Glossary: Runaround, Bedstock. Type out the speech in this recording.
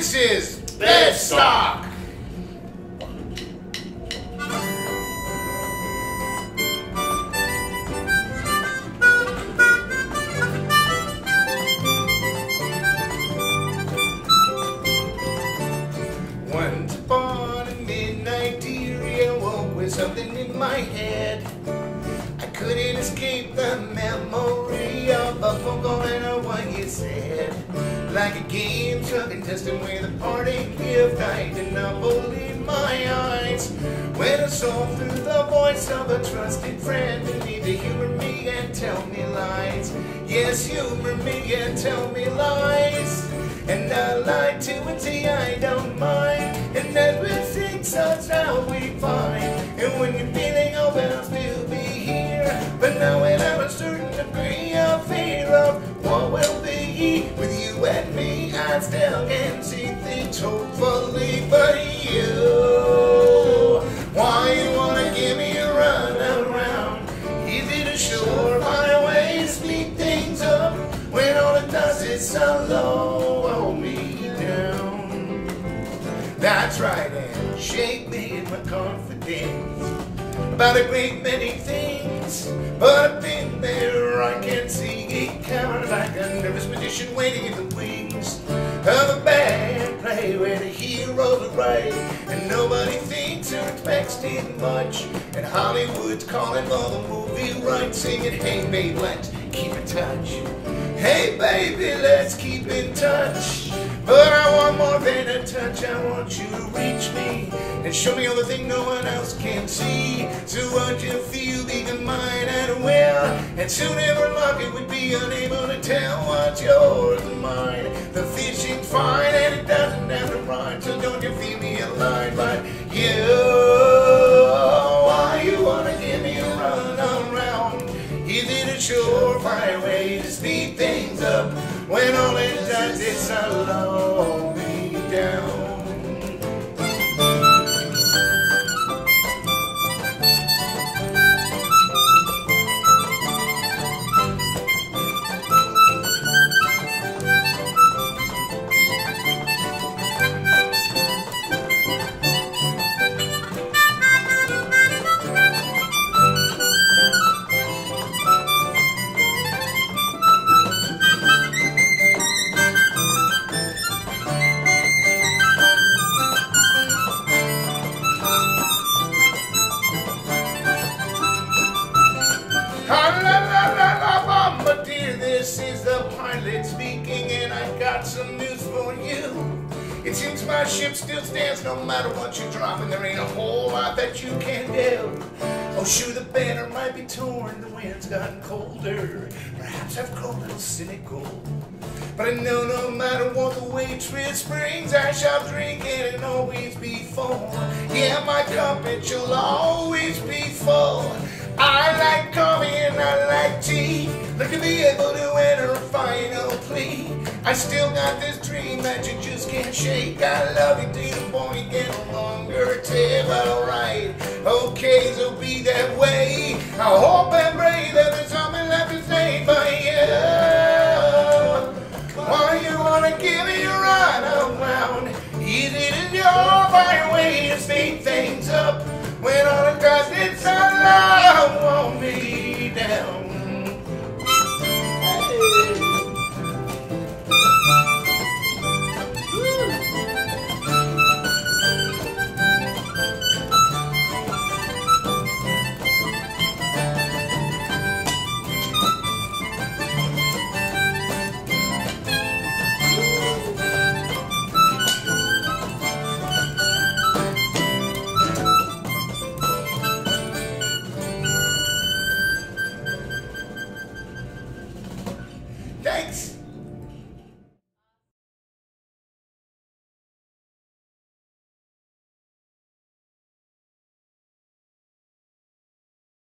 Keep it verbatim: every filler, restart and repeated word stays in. This is Bedstock. Once upon a midnight dearie, I woke with something in my head. I couldn't escape the memory of a phone call and what you said. Like a game show contestant with a party gift, I did not believe my eyes when I saw through the voice of a trusted friend who needed to humor me and tell me lies. Yes, humor me and tell me lies. And I lied to a T, I don't mind. And everything such now we find. And when you're feeling open, I'll still be here. But now when I'm a certain degree of fear of what will be with you and me, I still can see things hopefully for you. Why you wanna give me a run around? Easy to shore my way, speed things up when all it does is solo hold me down. That's right, and shake me in my confidence about a great many things, but I've been there, I can't see it coming like a nervous magician waiting in the wings of a bad play where the heroes are right and nobody thinks or expects it much. And Hollywood's calling for the movie right, singing, hey babe, let's keep in touch. Hey baby, let's keep in touch. But I want more than a touch, I want you to reach me and show me all the thing no one else can see. So what you feel, become mine and will, and soon every market would be unable to tell what's yours and mine. The fishing's fine and it doesn't have to rhyme, so don't you feel me alive like you. Why you wanna give me a run around? Easy to shore, fire way to speed things up when all it does is slow me down. This is the pilot speaking, and I've got some news for you. It seems my ship still stands no matter what you drop, and there ain't a whole lot that you can do. Oh shoot, the banner might be torn, the wind's gotten colder. Perhaps I've grown a little cynical, but I know no matter what the waitress brings, I shall drink it and always be full. Yeah, my cup, it shall always be full. I like coffee and I like tea. Look to be able to enter a final plea. I still got this dream that you just can't shake. I love you to the point and no longer take. But alright, okay, so be that way. I hope and pray that there's something left to say for you. Why you wanna give me a run around? Easy to do, by the way to speed things up when all the dust is alone won't be down. Thanks.